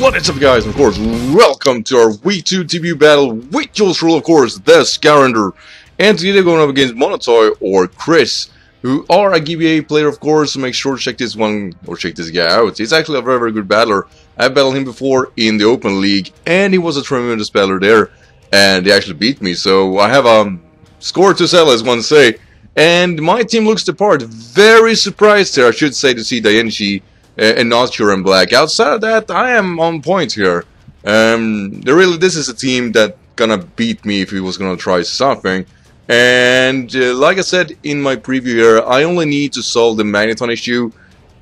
What is up, guys? Of course, welcome to our Week 2 TBU battle with Jules Rule, of course, The Skyrander. And today we're going up against Monotoy or Chris, who are a GBA player, of course, so make sure to check this one, or check this guy out. He's actually a very, very good battler. I've battled him before in the Open League, and he was a tremendous battler there, and he actually beat me, so I have a score to sell, as one say. And my team looks the part. Very surprised here, I should say, to see Diancie and Nature and Black. Outside of that, I am on point here. This is a team that gonna beat me if he was gonna try something. And like I said in my preview here, I only need to solve the Magneton issue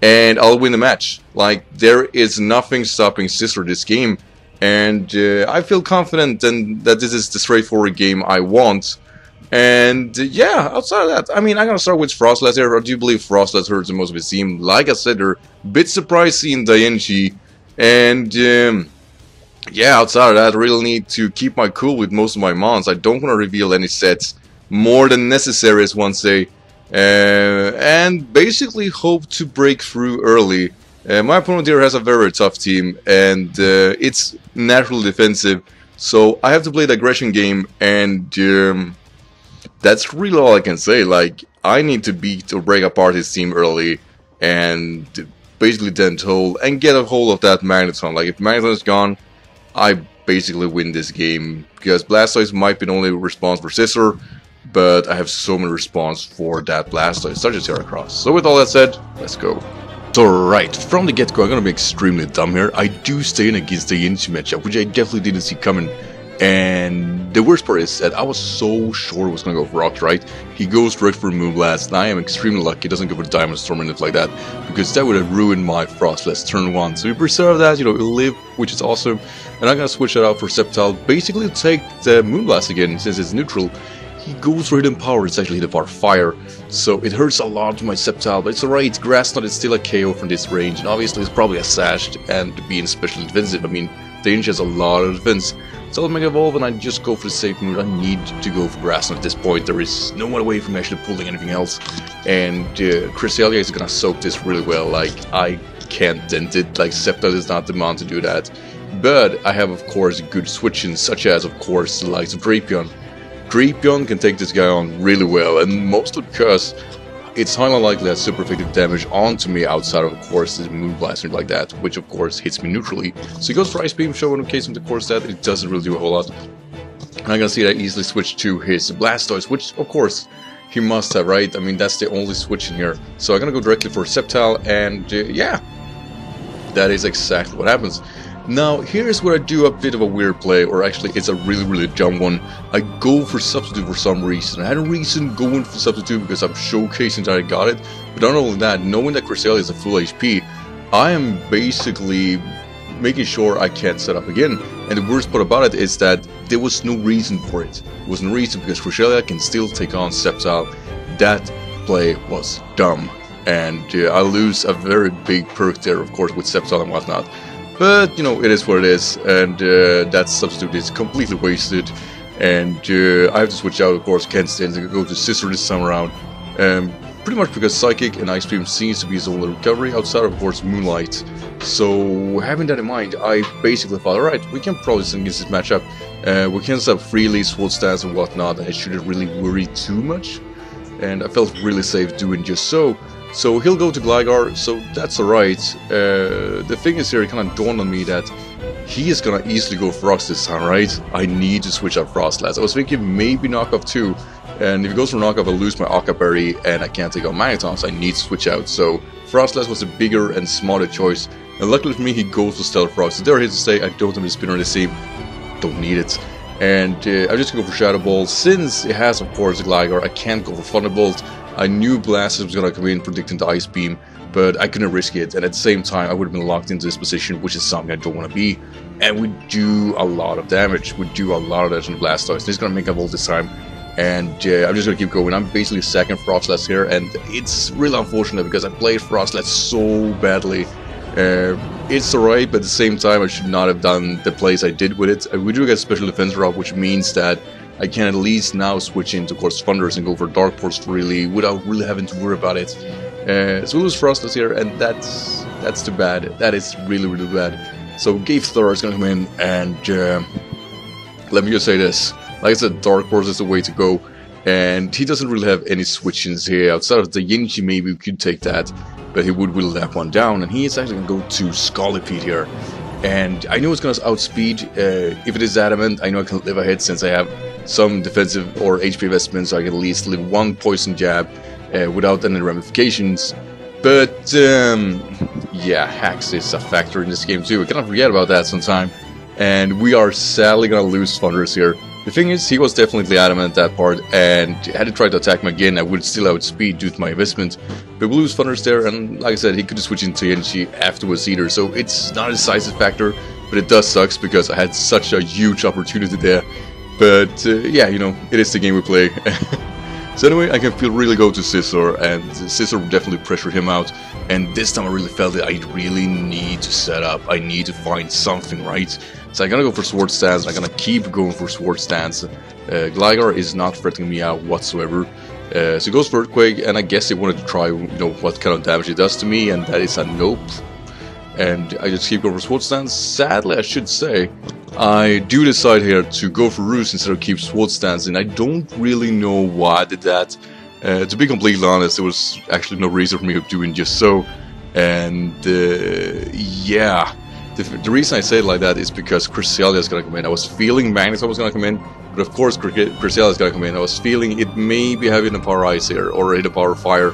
and I'll win the match. Like, there is nothing stopping Scizor this game. And I feel confident and that this is the straightforward game I want. And yeah, outside of that, I mean, I'm gonna start with Froslass here. I do believe Froslass hurts the most of his team. Like I said, they're a bit surprised seeing Dianchi. And yeah, outside of that, I really need to keep my cool with most of my mons. I don't want to reveal any sets more than necessary, as one say. And basically hope to break through early. My opponent here has a very tough team, and it's naturally defensive. So I have to play the aggression game, and that's really all I can say. Like, I need to beat or break apart his team early and basically dent hole and get a hold of that Magneton. Like, if Magneton is gone, I basically win this game because Blastoise might be the only response for Scizor, but I have so many response for that Blastoise, such as Heracross. So with all that said, let's go. So right, from the get-go, I'm gonna be extremely dumb here. I do stay in against the Yenish matchup, which I definitely didn't see coming. And the worst part is that I was so sure it was going to go for Rocks, right? He goes direct for Moonblast, and I am extremely lucky it doesn't go for Diamond Storm or anything like that, because that would have ruined my Froslass turn 1. So we preserve that, you know, we live, which is awesome. And I'm going to switch that out for Sceptile, basically to take the Moonblast again, since it's neutral. He goes for Hidden Power, it's actually the Power Fire, so it hurts a lot to my Sceptile, but it's alright. Grass Knot is still a KO from this range, and obviously it's probably a Sashed, and being special defensive, I mean, Diancie has a lot of defense. So I'll Mega Evolve and I just go for the safe move. I need to go for Grass Knot at this point. There is no other way from actually pulling anything else. And Cresselia is gonna soak this really well. Like, I can't dent it. Like, Sceptile is not the man to do that. But I have, of course, good switch-ins, such as, of course, the likes of Drapion. Drapion can take this guy on really well, and mostly because it's highly likely that super effective damage onto me outside of course the Moonblast and like that, which of course hits me neutrally. So he goes for Ice Beam, showing in case of the course that it doesn't really do a whole lot. And I'm gonna see that I easily switch to his Blastoise, which of course he must have, right? I mean, that's the only switch in here. So I'm gonna go directly for Sceptile, and yeah, that is exactly what happens. Now, here's where I do a bit of a weird play, or actually it's a really, really dumb one. I go for Substitute for some reason. I had a reason going for Substitute because I'm showcasing that I got it, but not only that, knowing that Cresselia is a full HP, I am basically making sure I can't set up again. And the worst part about it is that there was no reason for it. There was no reason because Cresselia can still take on Sceptile. That play was dumb. And I lose a very big perk there, of course, with Sceptile and whatnot. But, you know, it is what it is, and that Substitute is completely wasted, and I have to switch out, of course, can't stand to go to Scizor this time around, pretty much because Psychic and Ice Beam seems to be his only recovery, outside of course Moonlight. So, having that in mind, I basically thought, alright, we can probably send against this matchup, we can set up freely, Sword Stance and whatnot, and it shouldn't really worry too much, and I felt really safe doing just so. So he'll go to Gligar, so that's alright. The thing is here, it kind of dawned on me that he is going to easily go for Rocks this time, right? I need to switch out Froslass. I was thinking maybe Knockoff too, and if it goes for Knockoff, I'll lose my Akka Berry, and I can't take out Magneton, so I need to switch out. So Froslass was a bigger and smarter choice, and luckily for me, he goes for Stealth Rock. So there it is to say, I don't have a spinner in this team, don't need it. And I'm just going to go for Shadow Ball, since it has, of course, Gligar, I can't go for Thunderbolt. I knew Blastoise was going to come in predicting the Ice Beam, but I couldn't risk it, and at the same time I would have been locked into this position, which is something I don't want to be. And we do a lot of damage, on Blastoise. He's going to make up all this time, and I'm just going to keep going. I'm basically second Froslass here, and it's really unfortunate because I played Froslass so badly. It's alright, but at the same time I should not have done the plays I did with it. We do get special defense drop, which means that I can at least now switch into, of course, Thundurus and go for Dark Force really without really having to worry about it. So we lose Froslass here, and that's too bad. That is really, really bad. So Gate Star is going to come in, and let me just say this. Like I said, Dark Force is the way to go, and he doesn't really have any switch-ins here. Outside of the Diancie, maybe we could take that, but he would whittle that one down, and he is actually going to go to Scolipede here. And I know it's going to outspeed. If it is adamant, I know I can live a hit since I have some defensive or HP investment, so I can at least live one poison jab without any ramifications. But yeah, hacks is a factor in this game too. We cannot forget about that sometime. And we are sadly going to lose Thundurus here. The thing is, he was definitely adamant at that part, and had he tried to attack him again, I would still outspeed due to my investment. But we lose Thundurus there, and like I said, he could switch into Diancie afterwards either, so it's not a decisive factor, but it does sucks because I had such a huge opportunity there. But yeah, you know, it is the game we play. So anyway, I can feel really go to Scizor, and Scizor definitely pressured him out, and this time I really felt that I really need to set up, I need to find something, right? So I'm gonna go for Sword Stance, I'm gonna keep going for Sword Stance. Gligar is not threatening me out whatsoever. So he goes for Earthquake, and I guess he wanted to try, you know, what kind of damage it does to me, and that is a nope. And I just keep going for Sword Stance. Sadly, I should say, I do decide here to go for Roost instead of keep Sword Stance, and I don't really know why I did that. To be completely honest, there was actually no reason for me doing just so, and yeah, the reason I say it like that is because Cresselia is gonna come in. I was feeling Magneton was gonna come in, but of course Cresselia is gonna come in. I was feeling it may be having a Power Ice here, or a Power Fire,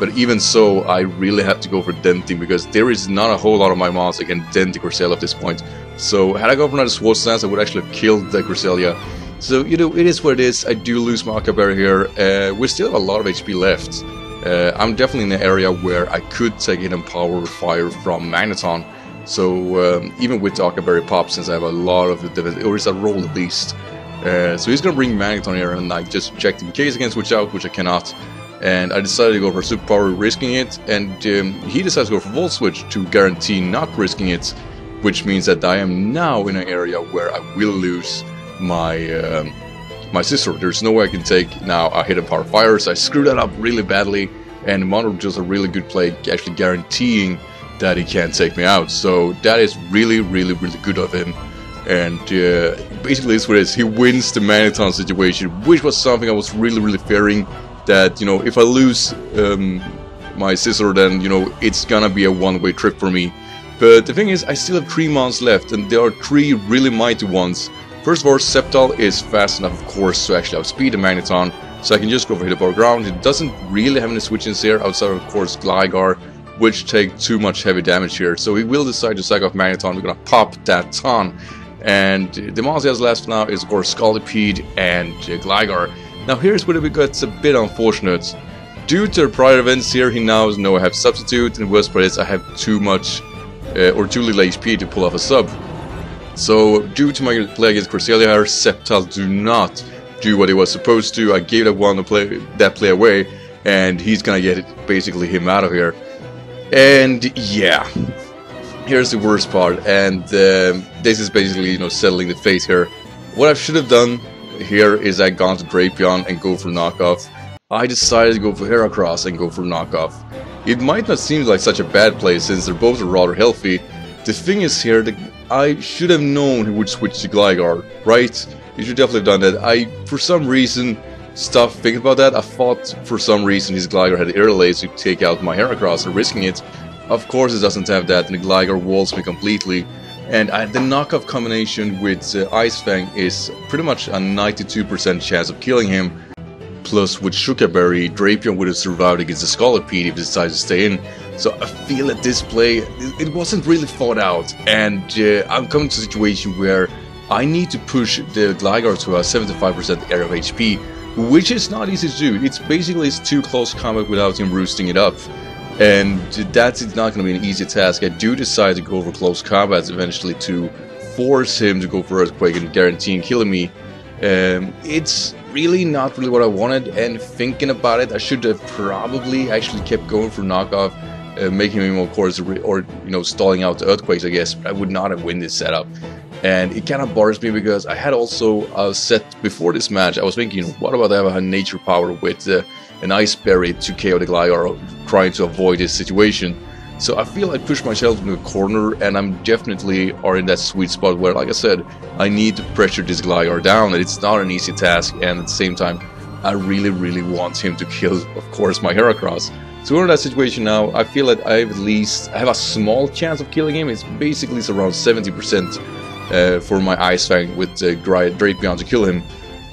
but even so, I really have to go for Denting, because there is not a whole lot of my mods that can dent the Cresselia at this point. So had I gone for another Sword Stance, I would actually have killed the Cresselia. So, you know, it is what it is. I do lose my Akabera here. We still have a lot of HP left. I'm definitely in an area where I could take in a Power Fire from Magneton. So even with Akabera Pop, since I have a lot of defense, or it's a roll at least. So he's going to bring Magneton here, and I just checked in case I can switch out, which I cannot. And I decided to go for Super Power, risking it, and he decides to go for Volt Switch to guarantee not risking it, which means that I am now in an area where I will lose my my Scizor. There's no way I can take now a hidden Power Fire, so I screwed that up really badly, and Monotoy does a really good play, actually guaranteeing that he can't take me out, so that is really, really, really good of him. And basically it's what it is. He wins the Magneton situation, which was something I was really, really fearing, that, you know, if I lose my Scizor, then, you know, it's gonna be a one-way trip for me. But the thing is, I still have 3 months left, and there are three really mighty ones. First of all, Sceptile is fast enough, of course, to actually outspeed the Magneton, so I can just go for Hit Power Ground. It doesn't really have any switch-ins here, outside of course Gligar, which take too much heavy damage here. So we will decide to sack off Magneton. We're gonna pop that Ton. And the monster he has left for now is, of course, Scolipede and Gligar. Now here's where it gets a bit unfortunate. Due to prior events here, he now knows I have Substitute, and worst part is I have too much or too little HP to pull off a sub. So due to my play against Cresselia, Sceptile do not do what he was supposed to. I gave that one to play away, and he's gonna get it, basically him out of here. And yeah, here's the worst part, and this is basically, you know, settling the fate here. What I should have done here is I gone to Drapion and go for Knockoff. I decided to go for Heracross and go for Knockoff. It might not seem like such a bad play since they're both rather healthy. The thing is here that I should have known he would switch to Gligar, right? You should definitely have done that. I, for some reason, stopped thinking about that. I thought for some reason his Gligar had air lace to take out my Heracross and risking it. Of course it doesn't have that, and the Gligar walls me completely. And the Knockoff combination with Ice Fang is pretty much a 92% chance of killing him. Plus with Shukaberry, Drapion would have survived against the Scolipede if he decides to stay in. So I feel that this play, it wasn't really thought out. And I'm coming to a situation where I need to push the Gligar to a 75% area of HP, which is not easy to do. It's basically too close combat without him roosting it up. And that's not going to be an easy task. I do decide to go for Close Combat eventually to force him to go for Earthquake and guaranteeing killing me. It's really not really what I wanted, and thinking about it, I should have probably actually kept going for Knockoff, making him, of course, or, you know, stalling out the Earthquakes, I guess. But I would not have win this setup. And it kind of bothers me because I had also set before this match, I was thinking, what about I have a Nature Power with an Ice Berry to KO the Gligar, trying to avoid this situation. So I feel I push myself in a corner, and I'm definitely are in that sweet spot where, like I said, I need to pressure this Gligar down, and it's not an easy task, and at the same time, I really, really want him to kill, of course, my Heracross. So we're in that situation now. I feel that I have at least I have a small chance of killing him. It's basically it's around 70% for my Ice Fang with Drapion to kill him.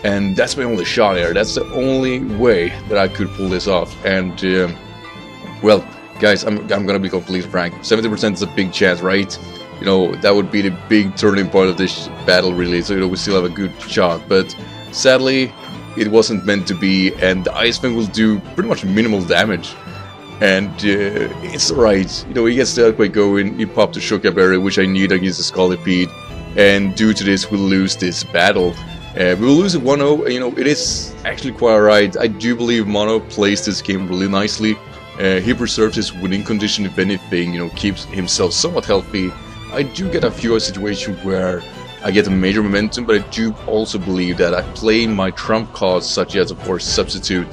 And that's my only shot here. That's the only way that I could pull this off. And, well, guys, I'm gonna be completely frank. 70% is a big chance, right? You know, that would be the big turning point of this battle, really. So, you know, we still have a good shot. But, sadly, it wasn't meant to be. And the Ice Fang will do pretty much minimal damage. And, it's alright. You know, he gets the Earthquake going. He popped the Shuka Berry, which I need against the Scolipede. And due to this, we lose this battle. We will lose it 1-0, you know, it is actually quite alright. I do believe Mono plays this game really nicely. He preserves his winning condition, if anything, you know, keeps himself somewhat healthy. I do get a few situations where I get a major momentum, but I do also believe that I play my trump cards, such as, of course, Substitute,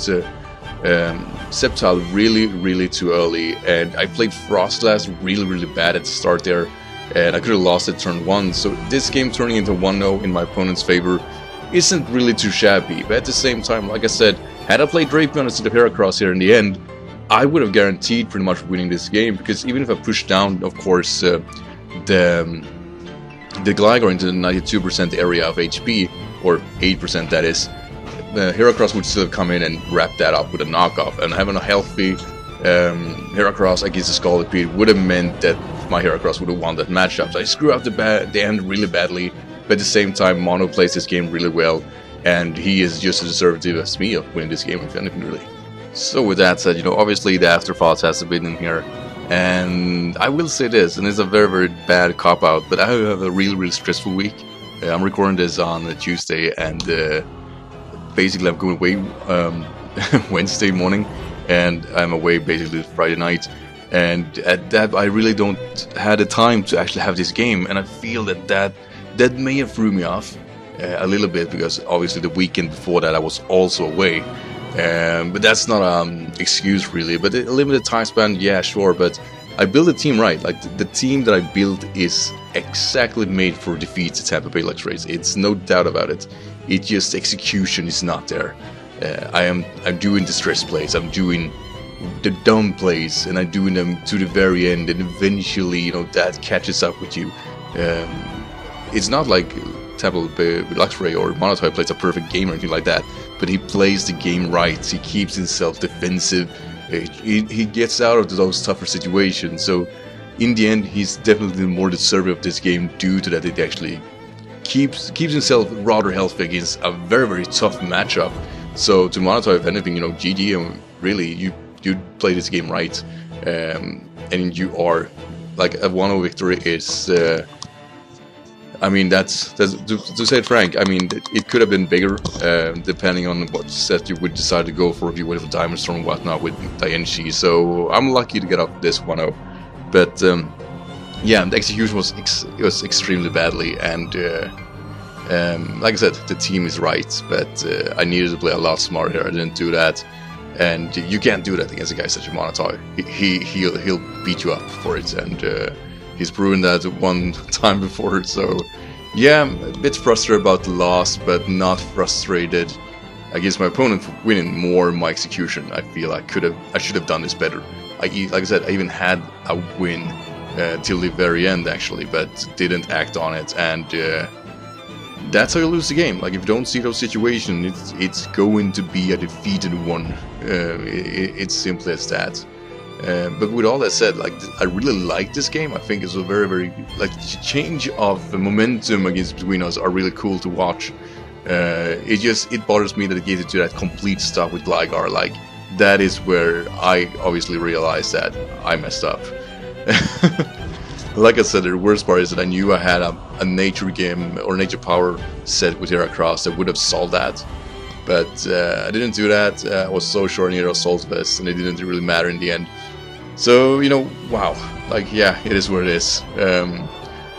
Sceptile really, really too early. And I played Froslass really, really bad at the start there, and I could have lost it turn 1. So this game turning into 1-0 in my opponent's favor isn't really too shabby, but at the same time, like I said, had I played Drapion instead of Heracross here in the end, I would have guaranteed pretty much winning this game, because even if I pushed down, of course, the Gligar into the 92% area of HP, or 8% that is, Heracross would still have come in and wrapped that up with a knockoff, and having a healthy Heracross against the Scolipede would have meant that my Heracross would have won that matchup. So I screw up the end really badly. But at the same time, Mono plays this game really well, and he is just as deserving as me of winning this game, if anything, really. So with that said, you know, obviously the afterthoughts has to be in here, and I will say this, and it's a very, very bad cop-out, but I have a really, really stressful week. I'm recording this on a Tuesday, and basically I'm going away Wednesday morning, and I'm away basically Friday night. And at that, I really don't have the time to actually have this game, and I feel that that may have threw me off a little bit, because obviously the weekend before that I was also away, but that's not an excuse really, but a limited time span, yeah, sure, but I built a team right. Like, the team that I built is exactly made for defeat to Tampa Bay Luxrays, it's no doubt about it, it just execution is not there. I'm doing distress plays, I'm doing the dumb plays, and I'm doing them to the very end, and eventually, you know, that catches up with you. It's not like Tampa Bay Luxray or Monotoy plays a perfect game or anything like that, but he plays the game right, he keeps himself defensive, he gets out of those tougher situations, so in the end he's definitely more deserving of this game due to that it actually keeps himself rather healthy against a very, very tough matchup. So to Monotoy, if anything, you know, GG, and really, you play this game right, and you are, like, a 1-0 victory is... I mean, that's to say it frank, I mean, it could have been bigger, depending on what set you would decide to go for, if you went for Diamond Storm and whatnot with Dianchi. So I'm lucky to get up this 1-0. But, yeah, the execution was extremely badly, and like I said, the team is right, but I needed to play a lot smarter here. I didn't do that, and you can't do that against a guy such as Monotoy. He'll beat you up for it, and... he's proven that one time before, so yeah, I'm a bit frustrated about the loss, but not frustrated against my opponent for winning. More my execution. I feel I should have done this better. Like I said, I even had a win till the very end actually, but didn't act on it, and that's how you lose the game. Like, if you don't see those situations, it's going to be a defeated one. It's simple as that. But with all that said, like, I really like this game. I think it's a very, very, like, change of momentum against between us are really cool to watch. It bothers me that it gets to that complete stop with Gligar. Like, that is where I obviously realized that I messed up. Like I said, the worst part is that I knew I had a nature game or nature power set with Heracross that would have solved that. But I didn't do that. I was so short near Assault Vest, and it didn't really matter in the end. So, you know, wow. Like, yeah, it is what it is.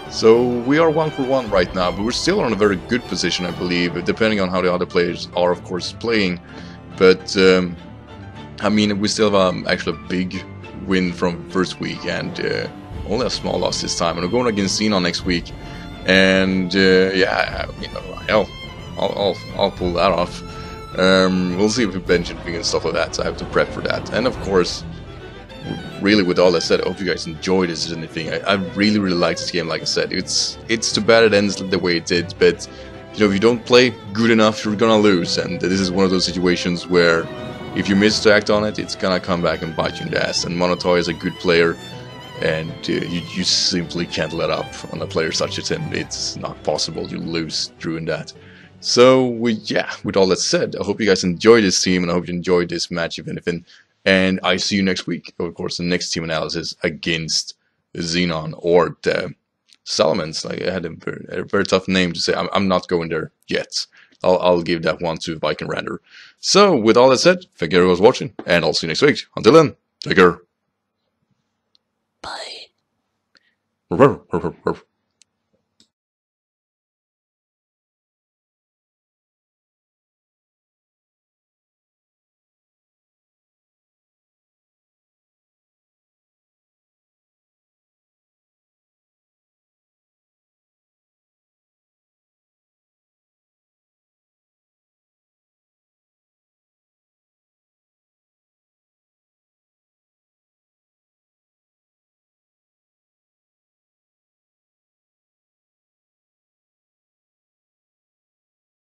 So we are 1-for-1 right now, but we're still on a very good position, I believe, depending on how the other players are, of course, playing. But, I mean, we still have actually a big win from first week, and only a small loss this time. And we're going against Xenon next week, and yeah, you know, I'll pull that off. We'll see if we bench it and stuff like that, so I have to prep for that. And of course, really with all I said, I hope you guys enjoyed this or anything. I really like this game, like I said. It's too bad it ends the way it did, but you know, if you don't play good enough, you're gonna lose. And this is one of those situations where if you miss to act on it, it's gonna come back and bite you in the ass. And Monotoy is a good player, and you simply can't let up on a player such as him. It's not possible. You lose doing that. So yeah, with all that said, I hope you guys enjoyed this team, and I hope you enjoyed this match, if anything. And I see you next week, of course, the next team analysis against Xenon or the Salamence. Like, I had a very tough name to say. I'm not going there yet. I'll give that one to Skyrander. So, with all that said, thank you everyone for watching, and I'll see you next week. Until then, take care. Bye.